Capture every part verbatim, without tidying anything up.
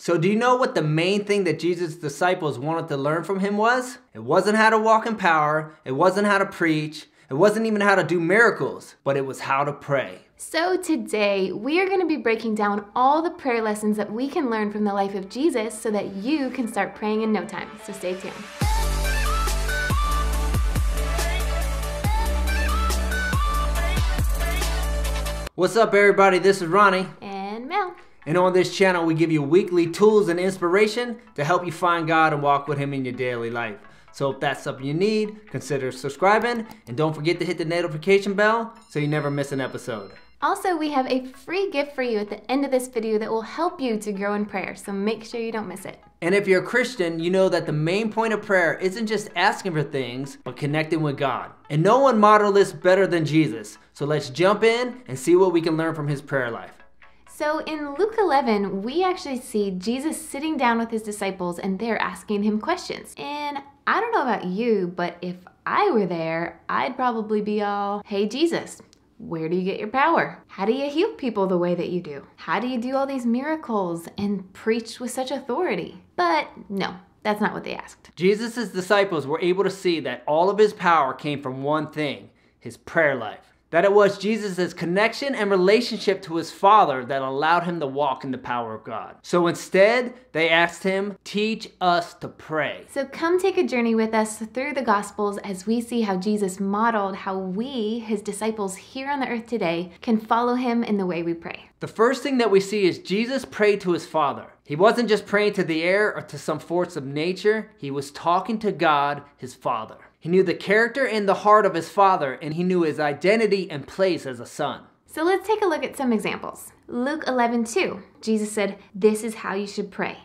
So do you know what the main thing that Jesus' disciples wanted to learn from him was? It wasn't how to walk in power. It wasn't how to preach. It wasn't even how to do miracles, but it was how to pray. So today, we are going to be breaking down all the prayer lessons that we can learn from the life of Jesus so that you can start praying in no time. So stay tuned. What's up, everybody? This is Ronnie. And Mel. And on this channel, we give you weekly tools and inspiration to help you find God and walk with Him in your daily life. So if that's something you need, consider subscribing, and don't forget to hit the notification bell so you never miss an episode. Also, we have a free gift for you at the end of this video that will help you to grow in prayer, so make sure you don't miss it. And if you're a Christian, you know that the main point of prayer isn't just asking for things, but connecting with God. And no one modeled this better than Jesus, so let's jump in and see what we can learn from his prayer life. So in Luke eleven, we actually see Jesus sitting down with his disciples and they're asking him questions. And I don't know about you, but if I were there, I'd probably be all, "Hey Jesus, where do you get your power? How do you heal people the way that you do? How do you do all these miracles and preach with such authority?" But no, that's not what they asked. Jesus' disciples were able to see that all of his power came from one thing, his prayer life. That it was Jesus' connection and relationship to his Father that allowed him to walk in the power of God. So instead, they asked him, "Teach us to pray." So come take a journey with us through the Gospels as we see how Jesus modeled how we, his disciples here on the earth today, can follow him in the way we pray. The first thing that we see is Jesus prayed to his Father. He wasn't just praying to the air or to some force of nature. He was talking to God, his Father. He knew the character and the heart of his Father, and he knew his identity and place as a son. So let's take a look at some examples. Luke eleven two, Jesus said, "This is how you should pray.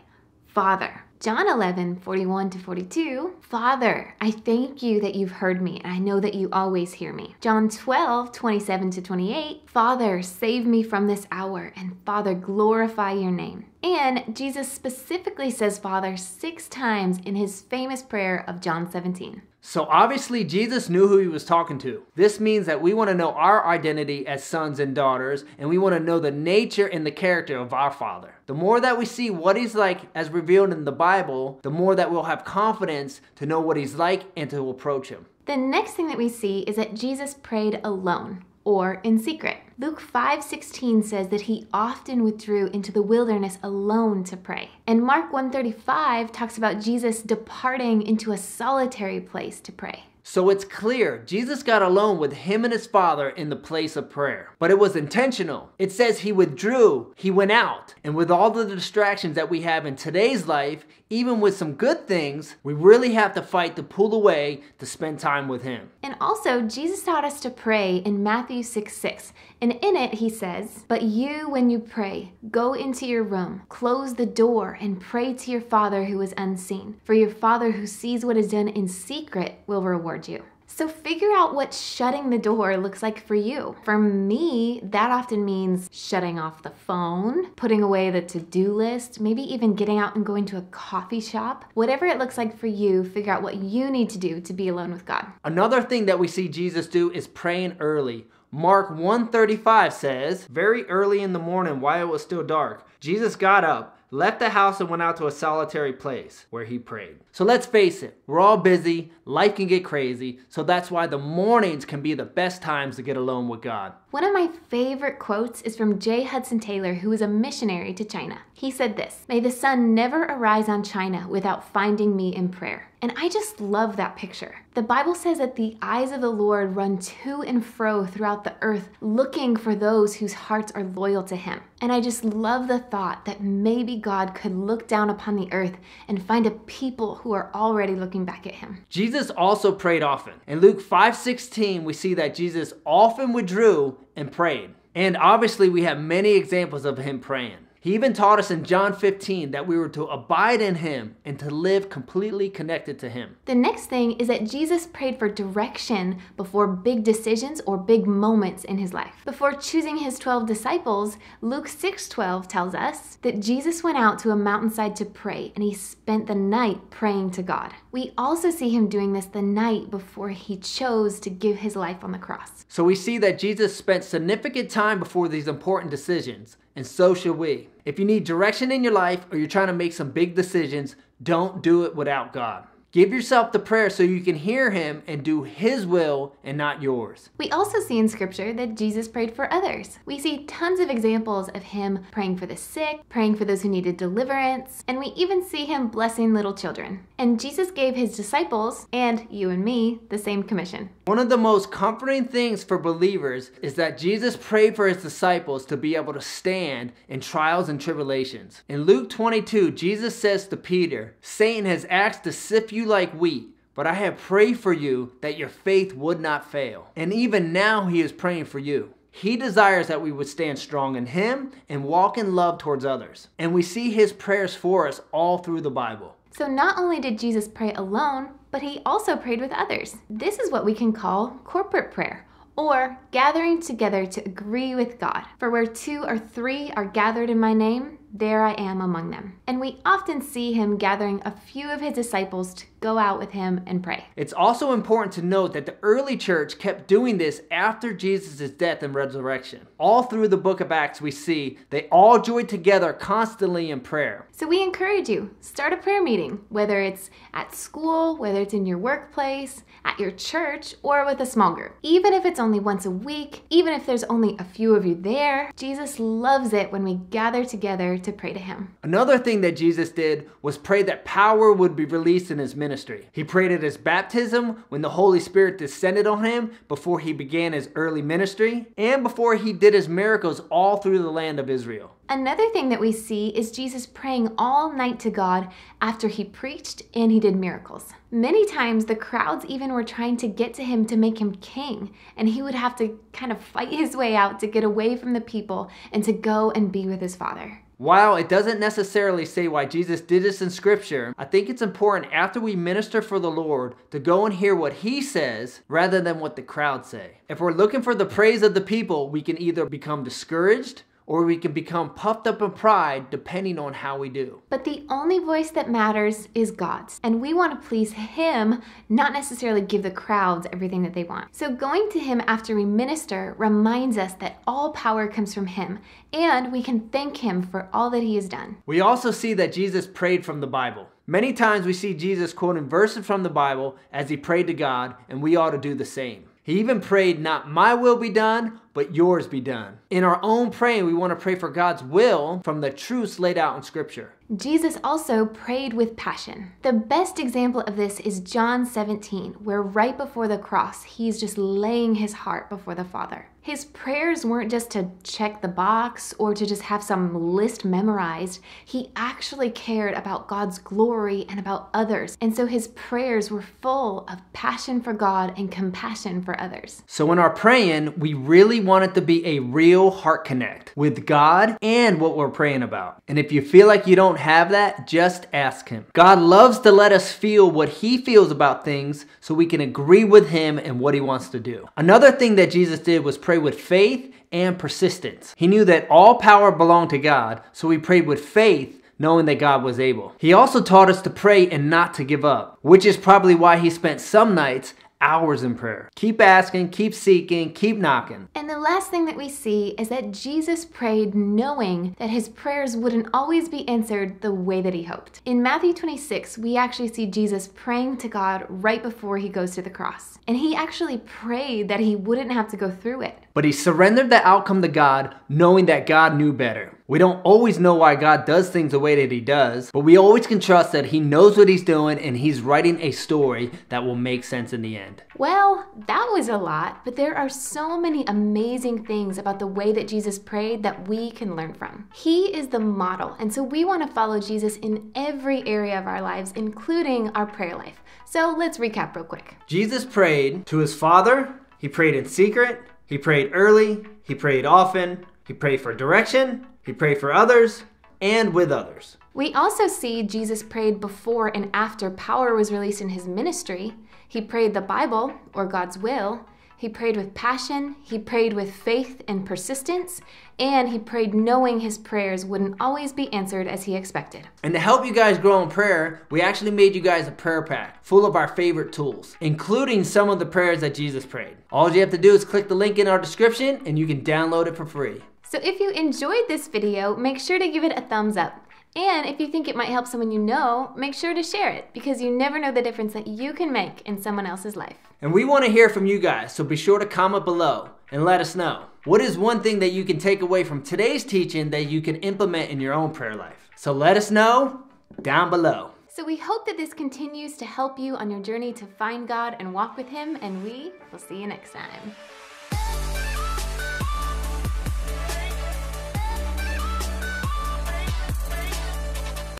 Father." John eleven forty-one to forty-two, "Father, I thank you that you've heard me, and I know that you always hear me." John twelve twenty-seven to twenty-eight, "Father, save me from this hour, and Father, glorify your name." And Jesus specifically says Father six times in his famous prayer of John seventeen. So obviously Jesus knew who he was talking to. This means that we want to know our identity as sons and daughters, and we want to know the nature and the character of our Father. The more that we see what he's like as revealed in the Bible, the more that we'll have confidence to know what he's like and to approach him. The next thing that we see is that Jesus prayed alone or in secret. Luke five sixteen says that he often withdrew into the wilderness alone to pray. And Mark one thirty-five talks about Jesus departing into a solitary place to pray. So it's clear Jesus got alone with him and his Father in the place of prayer. But it was intentional. It says he withdrew, he went out. And with all the distractions that we have in today's life, even with some good things, we really have to fight to pull away to spend time with him. And also, Jesus taught us to pray in Matthew six six. And in it, he says, "But you, when you pray, go into your room, close the door, and pray to your Father who is unseen. For your Father who sees what is done in secret will reward you." So figure out what shutting the door looks like for you. For me, that often means shutting off the phone, putting away the to-do list, maybe even getting out and going to a coffee shop. Whatever it looks like for you, figure out what you need to do to be alone with God. Another thing that we see Jesus do is praying early. Mark one thirty-five says, "Very early in the morning while it was still dark, Jesus got up, left the house, and went out to a solitary place where he prayed." So let's face it, we're all busy, life can get crazy, so that's why the mornings can be the best times to get alone with God. One of my favorite quotes is from J. Hudson Taylor, who was a missionary to China. He said this, "May the sun never arise on China without finding me in prayer." And I just love that picture. The Bible says that the eyes of the Lord run to and fro throughout the earth, looking for those whose hearts are loyal to him. And I just love the thought that maybe God could look down upon the earth and find a people who are already looking back at him. Jesus also prayed often. In Luke five sixteen, we see that Jesus often withdrew and prayed. And obviously we have many examples of him praying. He even taught us in John fifteen that we were to abide in him and to live completely connected to him. The next thing is that Jesus prayed for direction before big decisions or big moments in his life. Before choosing his twelve disciples, Luke six twelve tells us that Jesus went out to a mountainside to pray, and he spent the night praying to God. We also see him doing this the night before he chose to give his life on the cross. So we see that Jesus spent significant time before these important decisions, and so should we. If you need direction in your life or you're trying to make some big decisions, don't do it without God. Give yourself the prayer so you can hear him and do his will and not yours. We also see in scripture that Jesus prayed for others. We see tons of examples of him praying for the sick, praying for those who needed deliverance, and we even see him blessing little children. And Jesus gave his disciples, and you and me, the same commission. One of the most comforting things for believers is that Jesus prayed for his disciples to be able to stand in trials and tribulations. In Luke twenty-two, Jesus says to Peter, "Satan has asked to sift you like wheat, but I have prayed for you that your faith would not fail." And even now he is praying for you. He desires that we would stand strong in him and walk in love towards others. And we see his prayers for us all through the Bible. So not only did Jesus pray alone, but he also prayed with others. This is what we can call corporate prayer, or gathering together to agree with God. For where two or three are gathered in my name, there I am among them. And we often see him gathering a few of his disciples to go out with him and pray. It's also important to note that the early church kept doing this after Jesus' death and resurrection. All through the book of Acts, we see they all joined together constantly in prayer. So we encourage you, start a prayer meeting, whether it's at school, whether it's in your workplace, at your church, or with a small group. Even if it's only once a week, even if there's only a few of you there, Jesus loves it when we gather together to pray to him. Another thing that Jesus did was pray that power would be released in his ministry. He prayed at his baptism, when the Holy Spirit descended on him, before he began his early ministry, and before he did his miracles all through the land of Israel. Another thing that we see is Jesus praying all night to God after he preached and he did miracles. Many times the crowds even were trying to get to him to make him king, and he would have to kind of fight his way out to get away from the people and to go and be with his Father. While it doesn't necessarily say why Jesus did this in scripture, I think it's important after we minister for the Lord to go and hear what he says rather than what the crowd say. If we're looking for the praise of the people, we can either become discouraged or we can become puffed up in pride, depending on how we do. But the only voice that matters is God's, and we want to please him, not necessarily give the crowds everything that they want. So going to him after we minister reminds us that all power comes from him, and we can thank him for all that he has done. We also see that Jesus prayed from the Bible. Many times we see Jesus quoting verses from the Bible as he prayed to God, and we ought to do the same. He even prayed, "Not my will be done, but yours be done." In our own praying, we want to pray for God's will from the truths laid out in scripture. Jesus also prayed with passion. The best example of this is John seventeen, where right before the cross, he's just laying his heart before the Father. His prayers weren't just to check the box or to just have some list memorized. He actually cared about God's glory and about others. And so his prayers were full of passion for God and compassion for others. So in our praying, we really want it to be a real heart connect with God and what we're praying about. And if you feel like you don't have that, just ask him. God loves to let us feel what he feels about things so we can agree with him and what he wants to do. Another thing that Jesus did was pray with faith and persistence. He knew that all power belonged to God, so he prayed with faith, knowing that God was able. He also taught us to pray and not to give up, which is probably why he spent some nights hours in prayer. Keep asking, keep seeking, keep knocking. And the last thing that we see is that Jesus prayed knowing that his prayers wouldn't always be answered the way that he hoped. In Matthew twenty-six, we actually see Jesus praying to God right before he goes to the cross. And he actually prayed that he wouldn't have to go through it. But he surrendered the outcome to God, knowing that God knew better. We don't always know why God does things the way that he does, but we always can trust that he knows what he's doing and he's writing a story that will make sense in the end. Well, that was a lot, but there are so many amazing things about the way that Jesus prayed that we can learn from. He is the model, and so we want to follow Jesus in every area of our lives, including our prayer life. So let's recap real quick. Jesus prayed to his Father. He prayed in secret. He prayed early. He prayed often. He prayed for direction. He prayed for others and with others. We also see Jesus prayed before and after power was released in his ministry. He prayed the Bible, or God's will. He prayed with passion. He prayed with faith and persistence. And he prayed knowing his prayers wouldn't always be answered as he expected. And to help you guys grow in prayer, we actually made you guys a prayer pack full of our favorite tools, including some of the prayers that Jesus prayed. All you have to do is click the link in our description and you can download it for free. So if you enjoyed this video, make sure to give it a thumbs up. And if you think it might help someone you know, make sure to share it, because you never know the difference that you can make in someone else's life. And we want to hear from you guys, so be sure to comment below and let us know. What is one thing that you can take away from today's teaching that you can implement in your own prayer life? So let us know down below. So we hope that this continues to help you on your journey to find God and walk with Him, and we will see you next time.